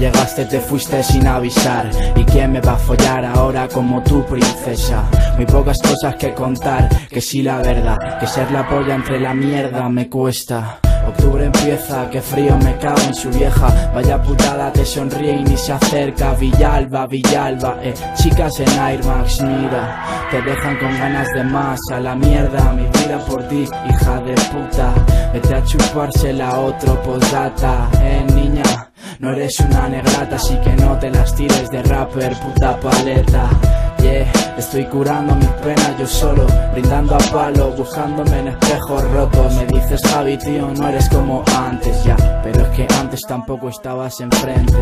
llegaste, te fuiste sin avisar. ¿Y quién me va a follar ahora como tu princesa? Muy pocas cosas que contar, que sí la verdad, que ser la polla entre la mierda me cuesta. Octubre empieza, que frío me cago en su vieja. Vaya putada, te sonríe y ni se acerca. Villalba, Villalba, chicas en Air Max, mira, te dejan con ganas de más. A la mierda, mi vida por ti, hija de puta. Vete a chupársela a otro, postdata. Niña, no eres una negrata, así que no te las tires de rapper, puta paleta. Yeah, estoy curando mis penas yo solo, brindando a palo, buscándome en espejos rotos. Me dices, Javi, tío, no eres como antes, ya, pero es que antes tampoco estabas enfrente.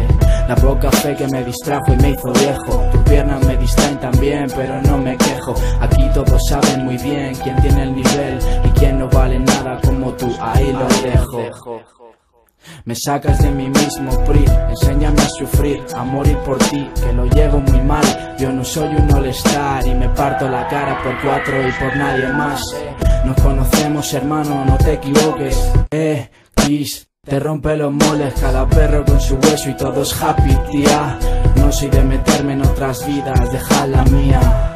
La poca fe que me distrajo y me hizo viejo. Tus piernas me distraen también, pero no me quejo. Aquí todos saben muy bien quién tiene el nivel y quién no vale nada como tú, ahí lo dejo. Me sacas de mí mismo, PRI, enséñame a sufrir, a morir por ti, que lo llevo muy mal. Yo no soy un all-star y me parto la cara por 4 y por nadie más. Nos conocemos, hermano, no te equivoques. Kiss, te rompe los moles, cada perro con su hueso y todos happy, tía. No soy de meterme en otras vidas, deja la mía.